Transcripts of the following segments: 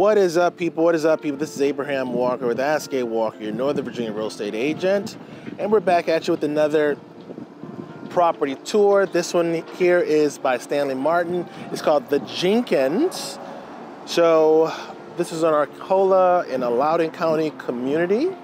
What is up, people? What is up, people? This is Abraham Walker with Ask A Walker, your Northern Virginia real estate agent. And we're back at you with another property tour. This one here is by Stanley Martin. It's called The Jenkins. So this is on Arcola in a Loudoun County community.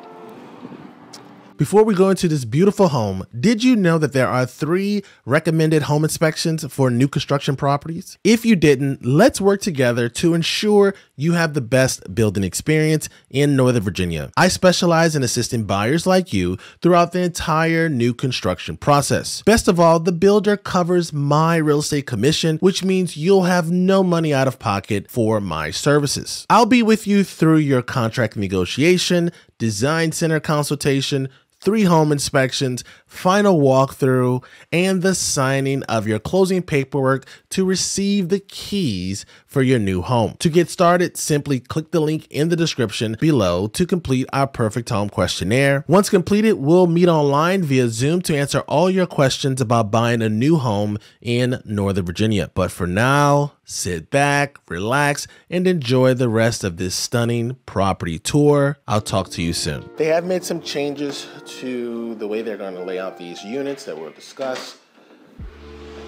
Before we go into this beautiful home, did you know that there are 3 recommended home inspections for new construction properties? If you didn't, let's work together to ensure you have the best building experience in Northern Virginia. I specialize in assisting buyers like you throughout the entire new construction process. Best of all, the builder covers my real estate commission, which means you'll have no money out of pocket for my services. I'll be with you through your contract negotiation, design center consultation, 3 home inspections, final walkthrough, and the signing of your closing paperwork to receive the keys for your new home. To get started, simply click the link in the description below to complete our Perfect Home Questionnaire. Once completed, we'll meet online via Zoom to answer all your questions about buying a new home in Northern Virginia. But for now, sit back, relax, and enjoy the rest of this stunning property tour. I'll talk to you soon. They have made some changes to the way they're going to lay out these units that we'll discuss.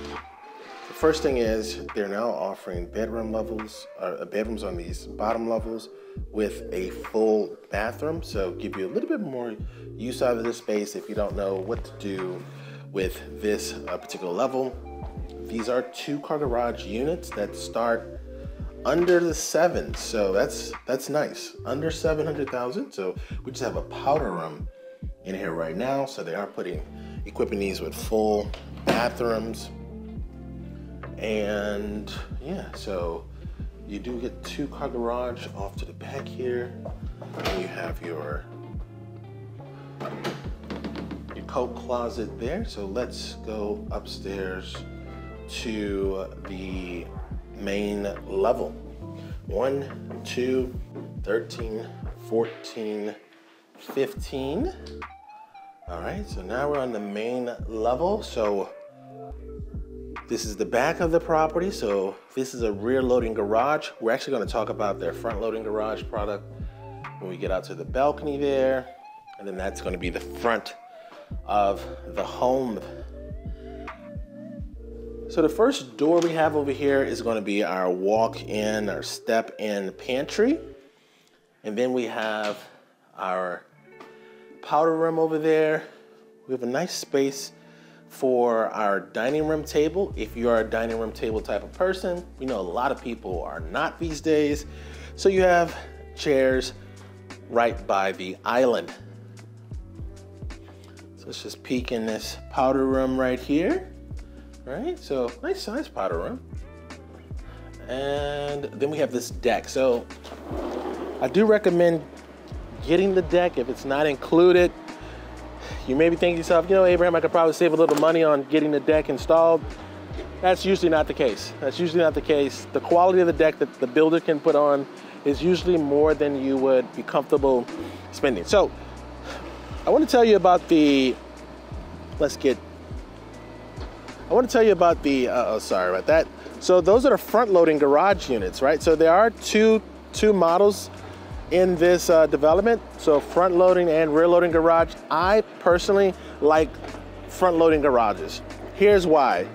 The first thing is they're now offering bedrooms on these bottom levels with a full bathroom. So give you a little bit more use out of this space if you don't know what to do with this particular level. These are 2-car garage units that start under the 7, so that's nice. Under 700,000. So we just have a powder room in here right now. So they are equipping these with full bathrooms, and yeah, so you do get 2-car garage off to the back here, and you have your coat closet there. So let's go upstairs to the main level. 1, 2, 13, 14, 15. All right, so now we're on the main level. So this is the back of the property. So this is a rear loading garage. We're actually going to talk about their front loading garage product when we get out to the balcony there. And then that's going to be the front of the home. So the first door we have over here is going to be our walk-in, our step-in pantry. And then we have our powder room over there. We have a nice space for our dining room table. If you are a dining room table type of person, we know a lot of people are not these days. So you have chairs right by the island. So let's just peek in this powder room right here. Right, so nice size powder room. And then we have this deck. So I do recommend getting the deck if it's not included. You may be thinking to yourself, you know, Abraham, I could probably save a little money on getting the deck installed. That's usually not the case. That's usually not the case. The quality of the deck that the builder can put on is usually more than you would be comfortable spending. So I want to tell you about that. So those are the front loading garage units, right? So there are two models in this development. So front loading and rear loading garage. I personally like front loading garages. Here's why.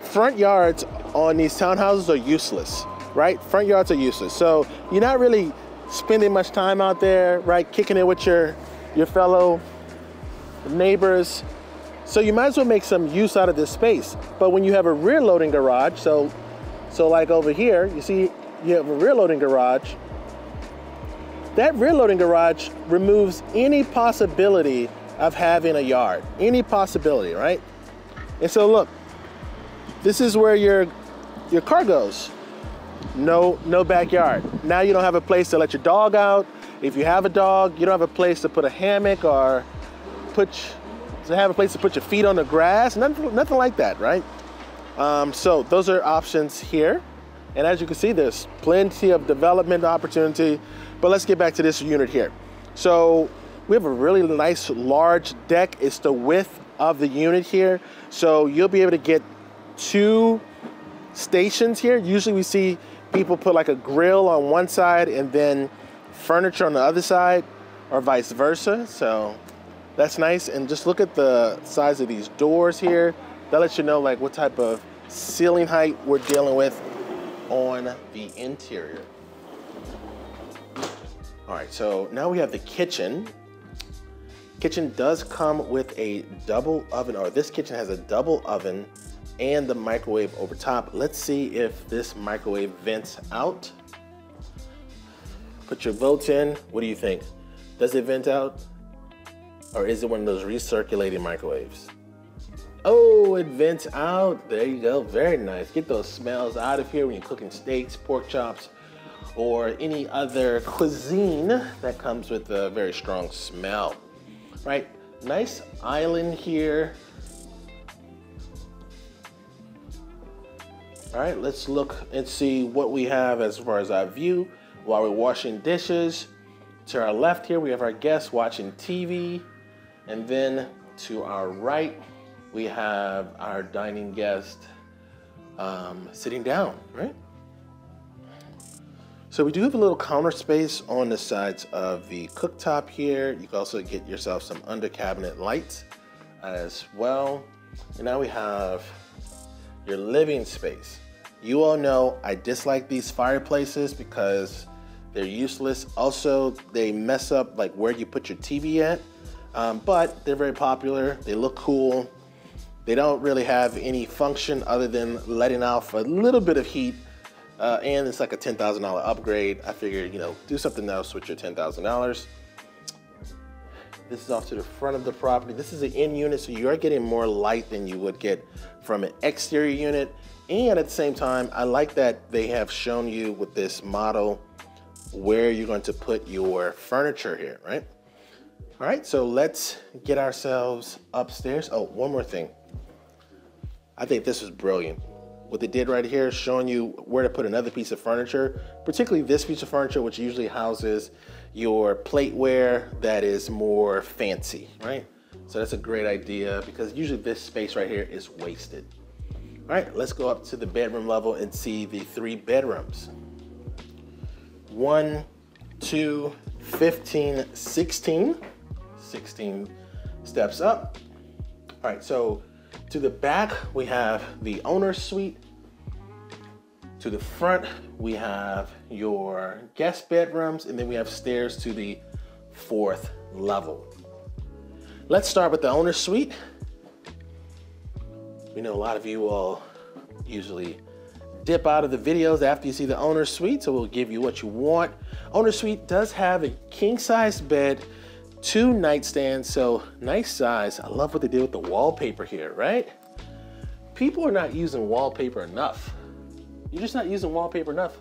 Front yards on these townhouses are useless, right? Front yards are useless. So you're not really spending much time out there, right? Kicking it with your fellow neighbors. So you might as well make some use out of this space. But when you have a rear loading garage, so like over here, you see you have a rear loading garage. That rear loading garage removes any possibility of having a yard, any possibility, right? And so look, this is where your car goes. No backyard. Now you don't have a place to let your dog out. If you have a dog, you don't have a place to put a hammock or have a place to put your feet on the grass, nothing like that, right? So those are options here. And as you can see, there's plenty of development opportunity, but let's get back to this unit here. So we have a really nice large deck. It's the width of the unit here. So you'll be able to get 2 stations here. Usually we see people put like a grill on one side and then furniture on the other side, or vice versa. So that's nice. And just look at the size of these doors here. That lets you know like what type of ceiling height we're dealing with on the interior. All right, so now we have the kitchen. Kitchen does come with a double oven, or this kitchen has a double oven and the microwave over top. Let's see if this microwave vents out. Put your votes in. What do you think? Does it vent out? Or is it one of those recirculating microwaves? Oh, it vents out. There you go. Very nice. Get those smells out of here when you're cooking steaks, pork chops, or any other cuisine that comes with a very strong smell. Right, nice island here. All right, let's look and see what we have as far as our view while we're washing dishes. To our left here, we have our guests watching TV. And then to our right, we have our dining guest sitting down, right? So we do have a little counter space on the sides of the cooktop here. You can also get yourself some under cabinet lights as well. And now we have your living space. You all know I dislike these fireplaces because they're useless. Also, they mess up like where you put your TV at, but they're very popular. They look cool. They don't really have any function other than letting off a little bit of heat. And it's like a $10,000 upgrade. I figured, you know, do something else with your $10,000. This is off to the front of the property. This is an in unit, so you are getting more light than you would get from an exterior unit. And at the same time, I like that they have shown you with this model where you're going to put your furniture here, right? All right, so let's get ourselves upstairs. Oh, one more thing. I think this is brilliant. What they did right here is showing you where to put another piece of furniture, particularly this piece of furniture, which usually houses your plateware that is more fancy, right? So that's a great idea because usually this space right here is wasted. All right, let's go up to the bedroom level and see the three bedrooms. 1, 2, 15, 16 steps up. All right, so to the back, we have the owner's suite. To the front, we have your guest bedrooms, and then we have stairs to the fourth level. Let's start with the owner's suite. We know a lot of you all usually dip out of the videos after you see the owner's suite, so we'll give you what you want. Owner's suite does have a king-sized bed, 2 nightstands, so nice size. I love what they did with the wallpaper here, right? People are not using wallpaper enough. You're just not using wallpaper enough,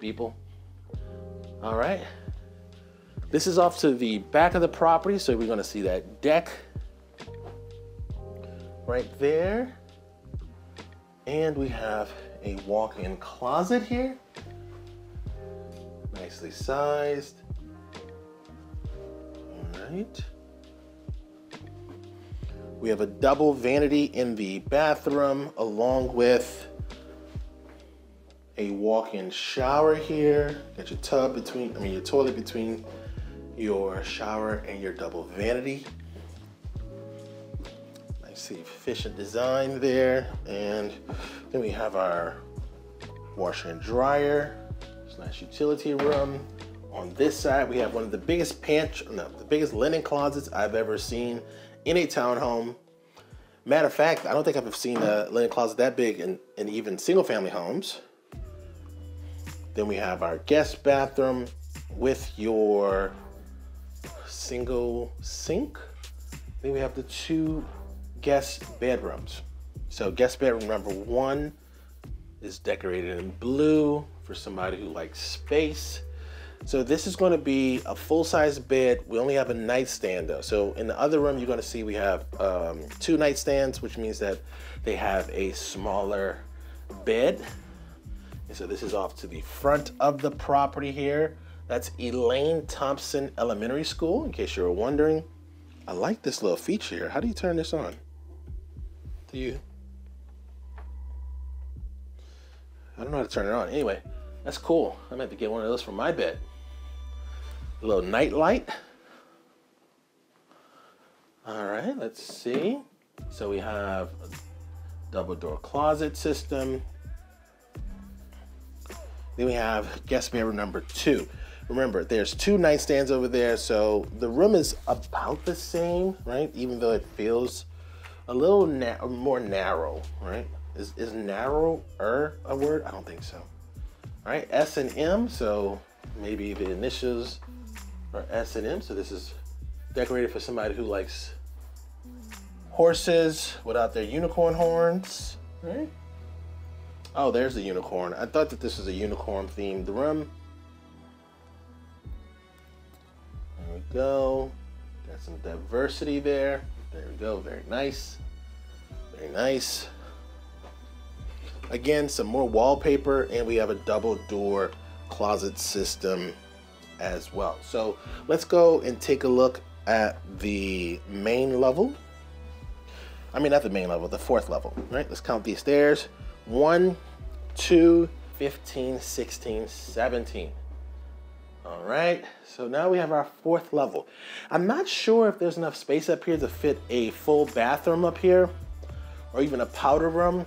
people. All right. This is off to the back of the property, so we're gonna see that deck right there. And we have a walk-in closet here. Nicely sized. Right. We have a double vanity in the bathroom along with a walk-in shower here. Got your tub between, I mean your toilet between your shower and your double vanity. Nice efficient design there. And then we have our washer and dryer / utility room. On this side, we have one of the biggest the biggest linen closets I've ever seen in a townhome. Matter of fact, I don't think I've seen a linen closet that big in even single-family homes. Then we have our guest bathroom with your single sink. Then we have the 2 guest bedrooms. So guest bedroom number 1 is decorated in blue for somebody who likes space. So this is going to be a full-size bed. We only have a nightstand though. So in the other room, you're going to see we have 2 nightstands, which means that they have a smaller bed. And so this is off to the front of the property here. That's Elaine Thompson Elementary School, in case you were wondering. I like this little feature here. How do you turn this on? I don't know how to turn it on. Anyway. That's cool. I might have to get one of those for my bed. A little night light. All right, let's see. So we have a double door closet system. Then we have guest bedroom number 2. Remember, there's 2 nightstands over there, so the room is about the same, right? Even though it feels a little more narrow, right? Is narrower a word? I don't think so. All right, S and M, so maybe the initials are S and M. So this is decorated for somebody who likes horses without their unicorn horns, right? Oh, there's the unicorn. I thought that this was a unicorn-themed room. There we go. Got some diversity there. There we go. Very nice. Very nice. Again, some more wallpaper, and we have a double-door closet system as well. So let's go and take a look at the main level. I mean, not the main level, the 4th level, right? Let's count these stairs. 1, 2, 15, 16, 17. All right, so now we have our 4th level. I'm not sure if there's enough space up here to fit a full bathroom up here or even a powder room.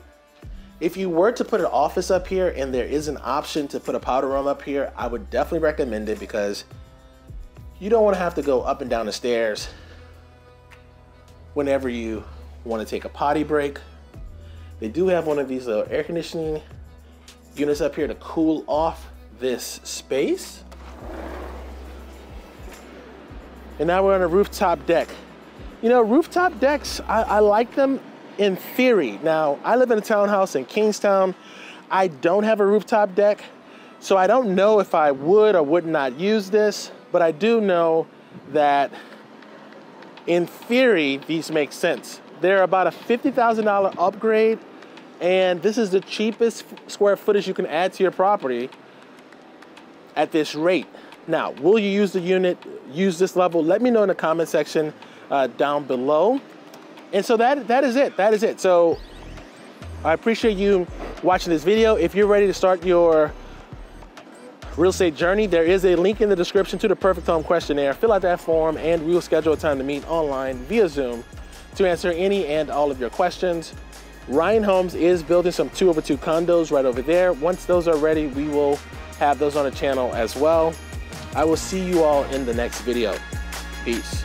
If you were to put an office up here and there is an option to put a powder room up here, I would definitely recommend it because you don't want to have to go up and down the stairs whenever you want to take a potty break. They do have one of these little air conditioning units up here to cool off this space. And now we're on a rooftop deck. You know, rooftop decks, I like them in theory. Now, I live in a townhouse in Kingstown. I don't have a rooftop deck, so I don't know if I would or would not use this, but I do know that in theory, these make sense. They're about a $50,000 upgrade, and this is the cheapest square footage you can add to your property at this rate. Now, will you use the unit, use this level? Let me know in the comment section down below. And so that is it, that is it. So I appreciate you watching this video. If you're ready to start your real estate journey, there is a link in the description to the Perfect Home Questionnaire. Fill out that form and we will schedule a time to meet online via Zoom to answer any and all of your questions. Ryan Homes is building some 2-over-2 condos right over there. Once those are ready, we will have those on the channel as well. I will see you all in the next video. Peace.